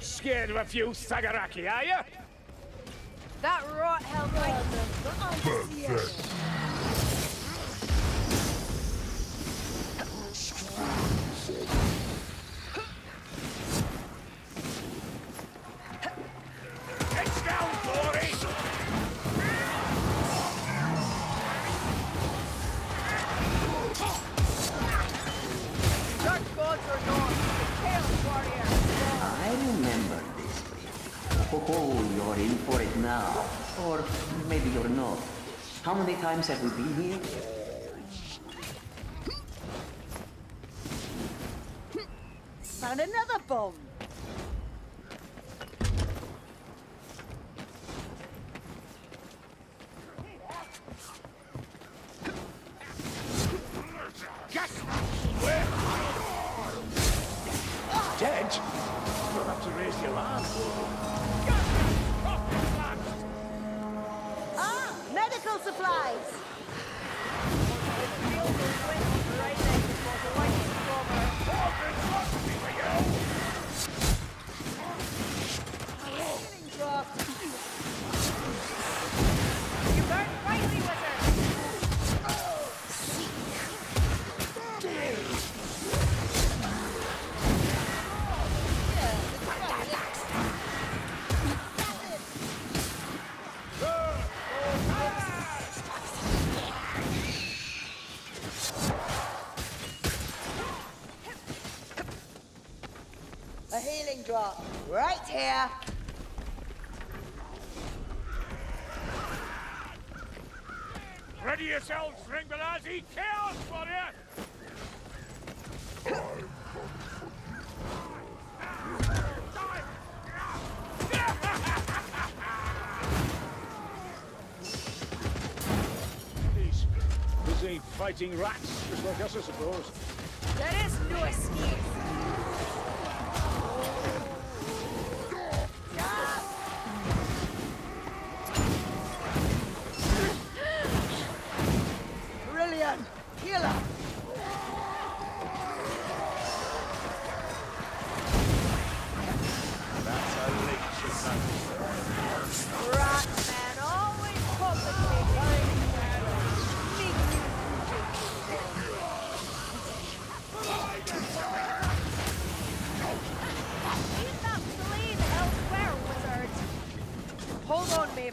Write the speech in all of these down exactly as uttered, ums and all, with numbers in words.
not scared of a few Sagaraki, are you? That rot hell right. Oh, you're in for it now. Or maybe you're not. How many times have we been here? Found another bomb. Dead? You'll have to raise the alarm. Supplies! Drop right here. Ready yourselves, Ringbalazi. Chaos warrior. These busy fighting rats, just like us, I suppose. There is no escape.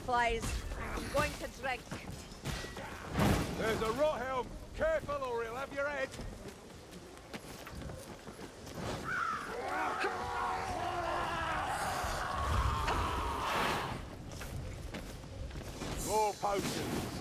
Flies. I'm going to drink. There's a rot helm. Careful or he'll have your head. More potions.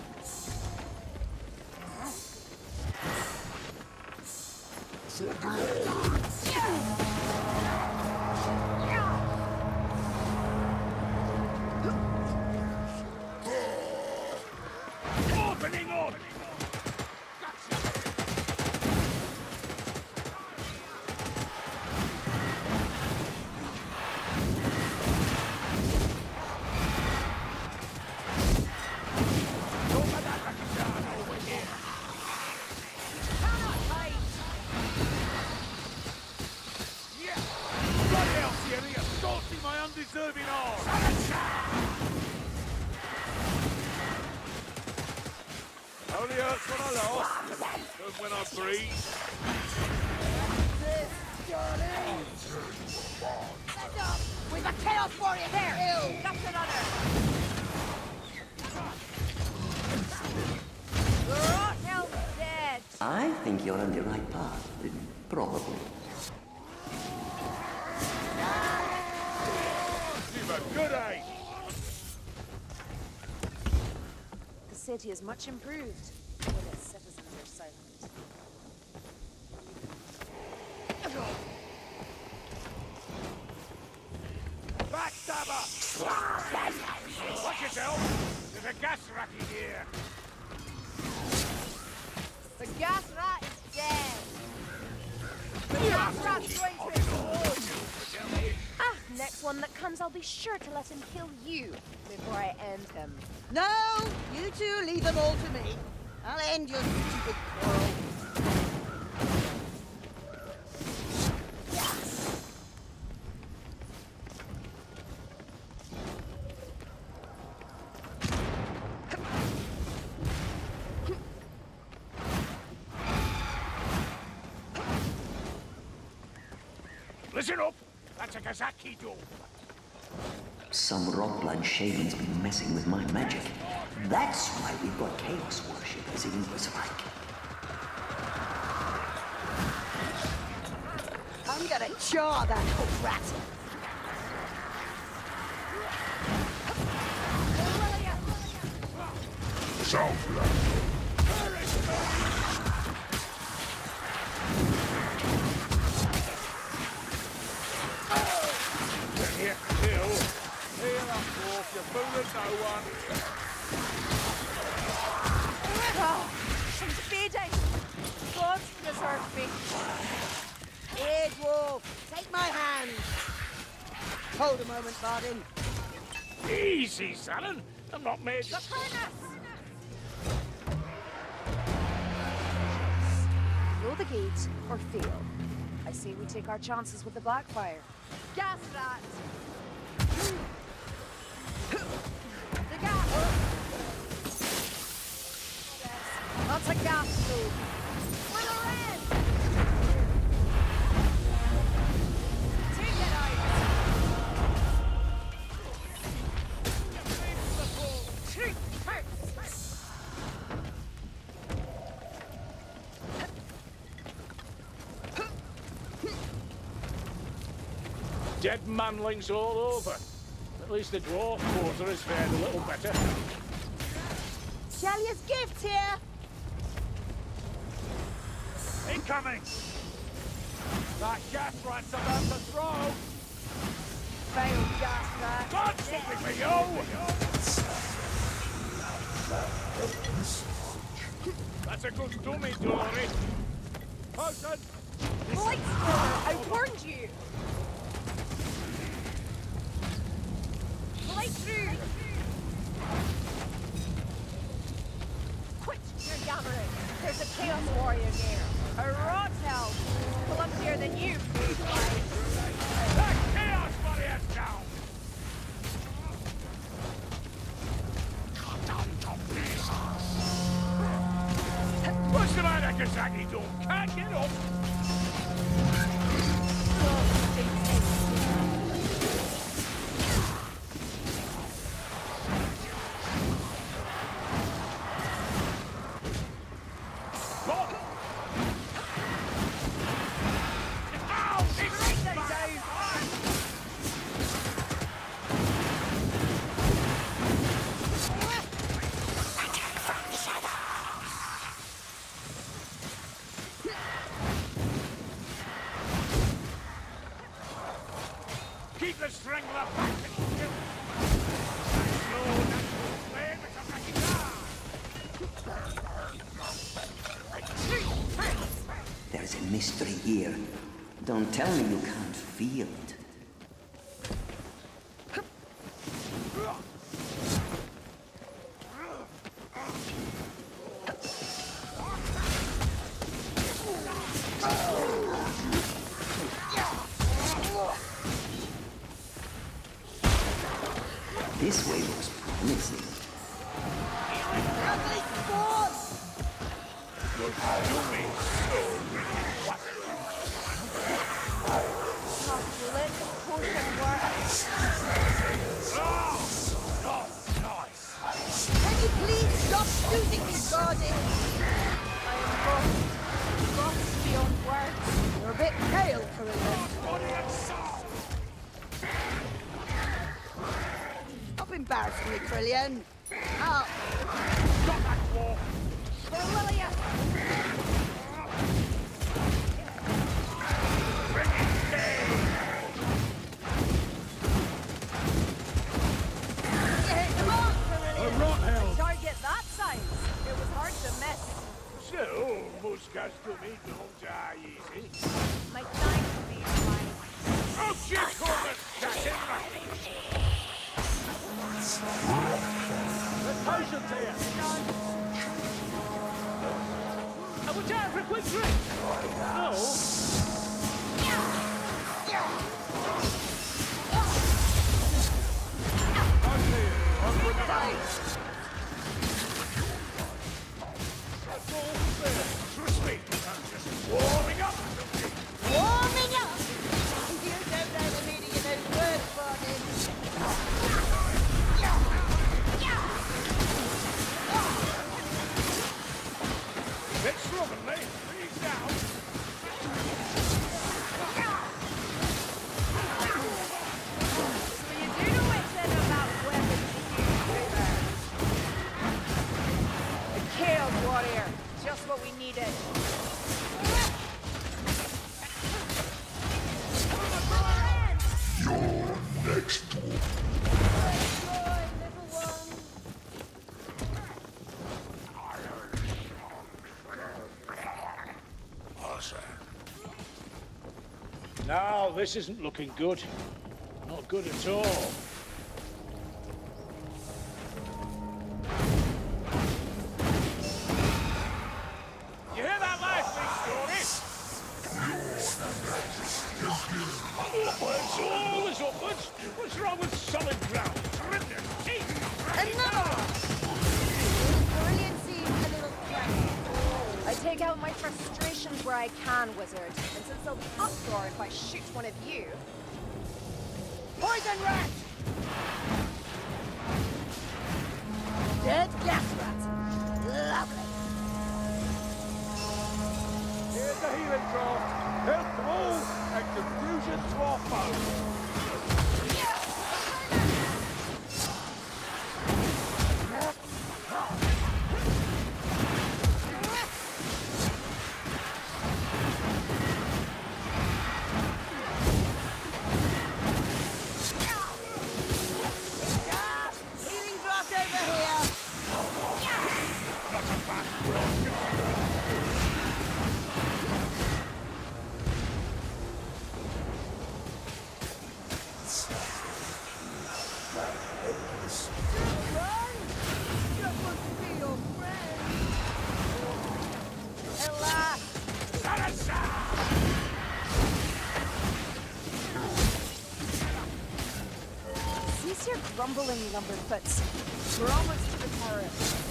Deserving all. Only hurts when I lost, but when I breathe. We've a chaos warrior there. Ew. That's another. Rot help dead. I think you're on the right path. Probably. Good eye. The city is much improved when its citizens are silent. Backstabber! Watch yourself! There's a gas rat in here! The gas rat is dead! The gas rat's going to explode! Ah, next one that comes, I'll be sure to let him kill you before I end him. No! You two leave them all to me. I'll end your stupid quarrel. Yes. Listen up! That's a Kazaki door. Some Rockblood Shaman's been messing with my magic. That's why we've got chaos worshippers in Invisalike. I'm gonna jar that whole rat. Southland. You're fooling no one. Oh, I'm speeding. God preserve me. Hey, Dwarf, take my hand. Hold a moment, Bardin. Easy, Salon. I'm not made. Look at us. Roll the gates or fail. I say we take our chances with the Blackfire. Gas that. The gas! Yes, lots of gas, too. We're in! Take it out! Two perks! Dead manlings all over. At least the dwarf quarter has fared a little better. Shalia's gift here! Incoming! That gas rat's about to throw! Failed gas rat! God's fucking me, yo! That's a good dummy, Dory! Potion! Light score! I warned you! Through. Quit your yammering! There's a Chaos Warrior there! A rot hell! Clumsier than you, big guy! That Chaos Warrior's down! Cut down to pieces! What's the matter, Kazaki door? Can't get up! There's a mystery here. Don't tell me you can't feel it. This way looks promising. Ugly force! Look how you mean so what? Oh, let the potion work. Oh, not nice. Can you please stop shooting me, Guardian? I am lost. Lost beyond words. You're a bit pale, Carilla. Embarrass me, Trillian. Up. Got that dwarf. Brilliant. Bring it down. You hit the mark, Trillian. A rot hell. Target that size. It was hard to miss. So, Muskas to me don't die easy. My time to be fine. Oh, shit, Corbett. That's it, right. The potion's here! I would die for a quick drink! No! Okay, on with the ice! That's all fair! Trust me, I'm just warming up! Warming up! next door. Now, this isn't looking good. Not good at all. Grumbling Lumberfoots. We're almost to the terrace.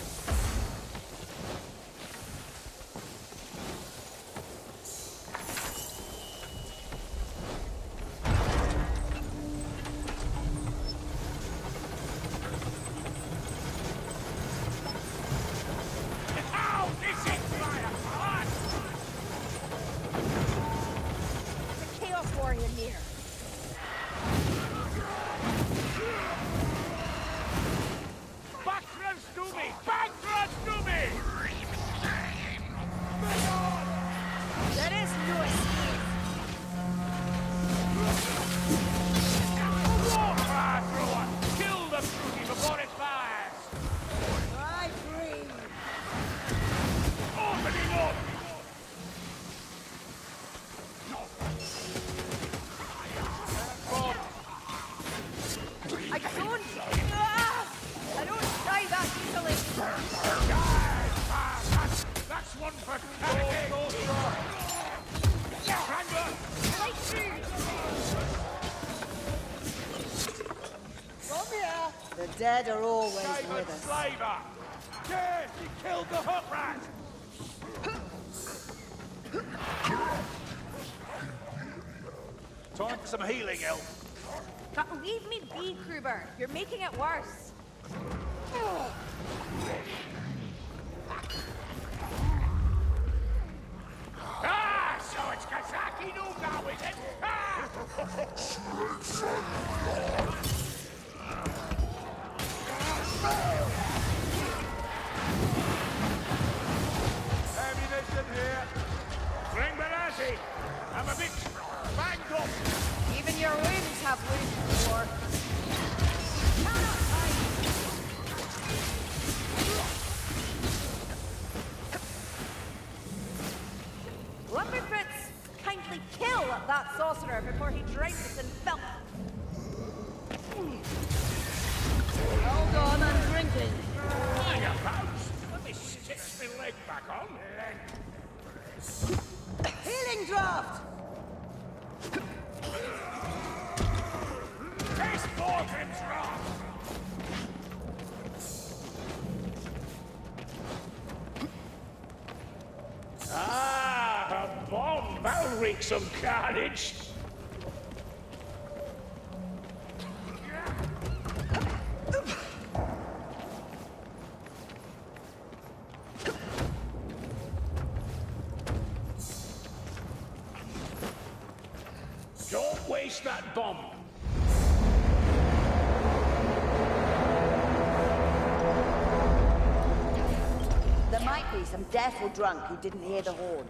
Dead are always Save with us. Slaver. Yeah, he killed the hot rat. Time for some healing, Elf. But leave me be, Kruber. You're making it worse. Ah, so it's Kazaki no now, is it? Ah! Ammunition here. Bring Benassi. I'm a bit banged up. Even your wings have wings for. Lumberfritz, kindly kill that sorcerer before he drinks it in felt. Hold on, I'm drinking. Hang about. Let me stick my leg back on. Healing draft! Taste Morgan's draft! Ah, a bomb! That'll wreak some carnage! Careful drunk who didn't hear the horde.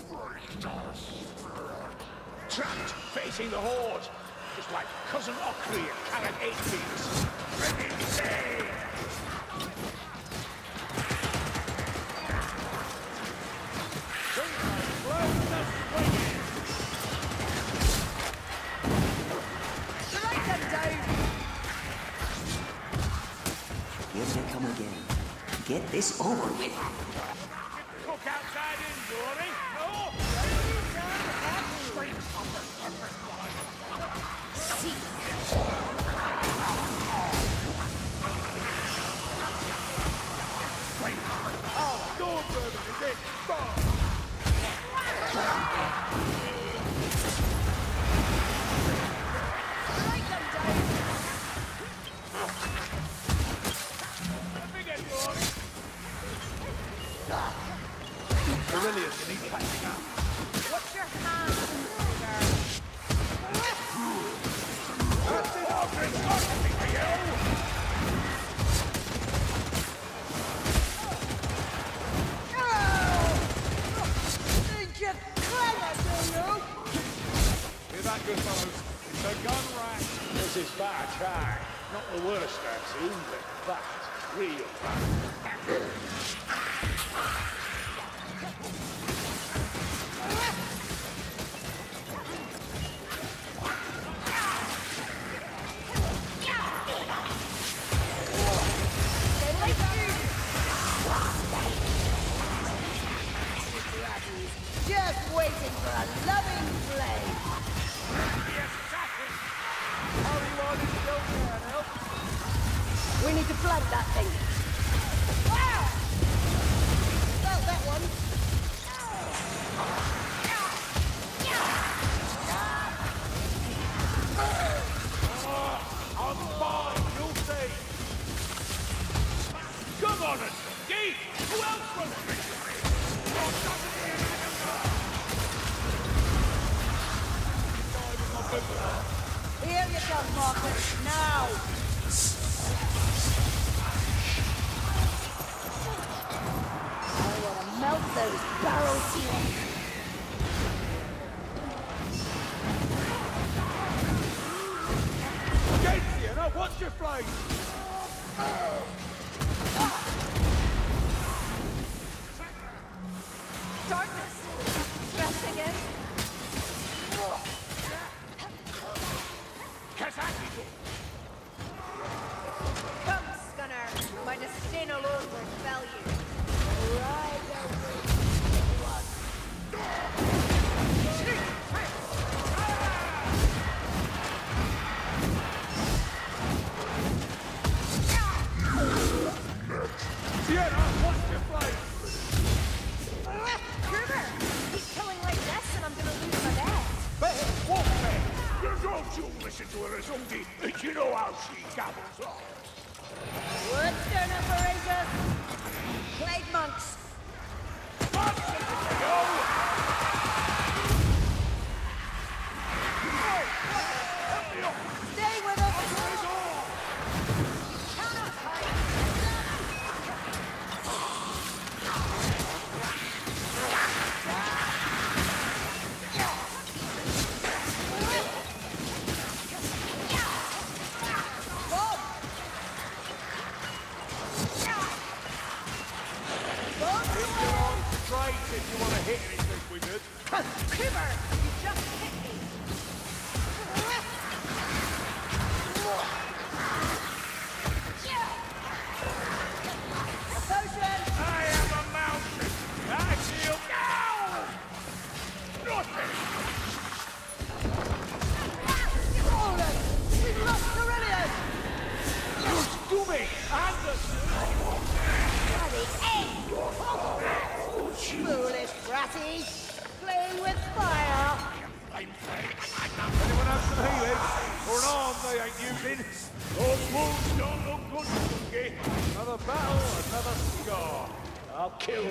Trapped facing the horde. Just like cousin Ockley at Carrick as they come again. Get this over with. Look outside in, Dory. No! See? Oh, go, brother, is it?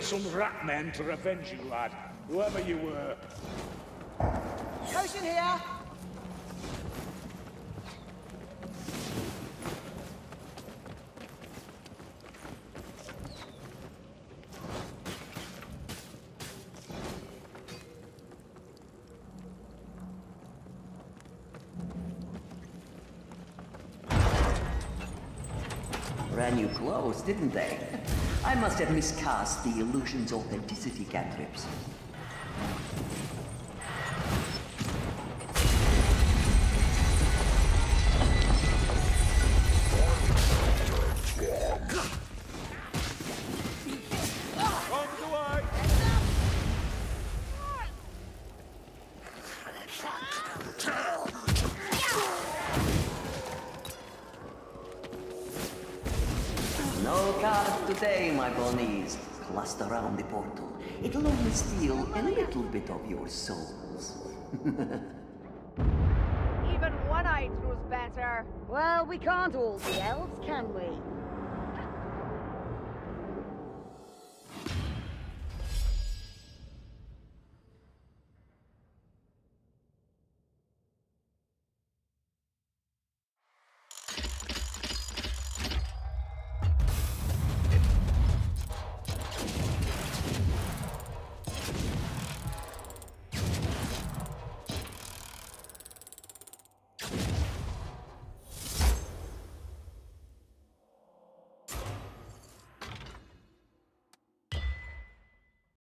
Some rat men to revenge you, lad, whoever you were. Potion here! Ran you close, didn't they? I must have miscast the illusion's authenticity, cantrips. card today, my bonnies. Cluster around the portal. It'll only steal a little bit of your souls. Even one eye throws better. Well, we can't all be elves, can we?